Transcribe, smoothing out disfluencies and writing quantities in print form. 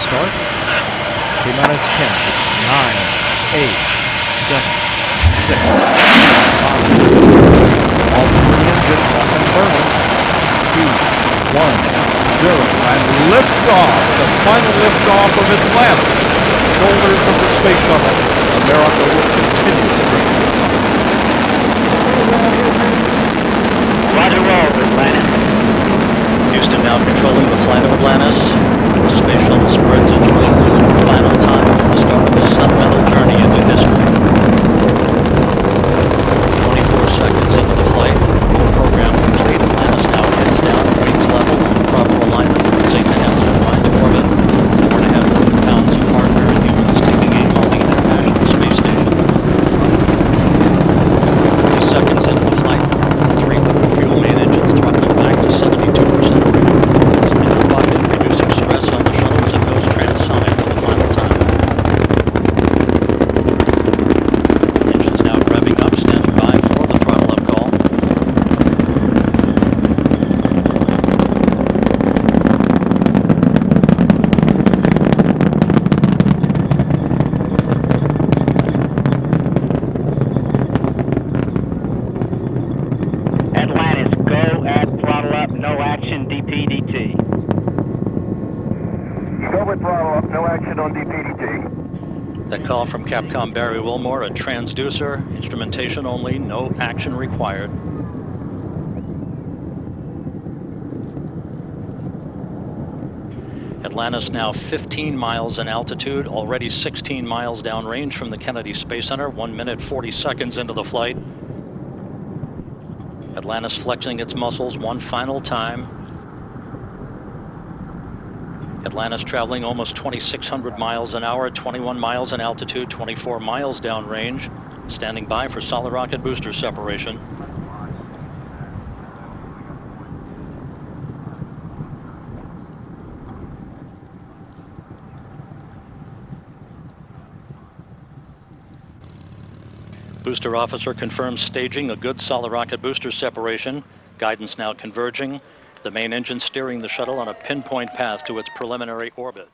start. T-minus 10, 9, 8, 7, 6, 5. All three engines are confirming. 2, 1, 0. And liftoff, the final liftoff of Atlantis, the shoulders of the space shuttle. America will continue to bring it. Roger all, Atlantis. Houston now controlling the flight of Atlantis. The space shuttle spreads its wings for the final time from the start of this sentimental journey into history. 24 seconds into the flight, full program complete. Atlantis now heads down to wings level in proper alignment with its 8.5 wind orbit. 4.5 million pounds of partner and humans taking aim on the International Space Station. 30 seconds into the flight, three liquid fuel main engines throttling back to 72%. Call from Capcom Barry Wilmore, a transducer, instrumentation only, no action required. Atlantis now 15 miles in altitude, already 16 miles downrange from the Kennedy Space Center, 1 minute 40 seconds into the flight. Atlantis flexing its muscles one final time. Atlantis traveling almost 2,600 miles an hour, 21 miles in altitude, 24 miles downrange. Standing by for solid rocket booster separation. Booster officer confirms staging a good solid rocket booster separation. Guidance now converging. The main engine steering the shuttle on a pinpoint path to its preliminary orbit.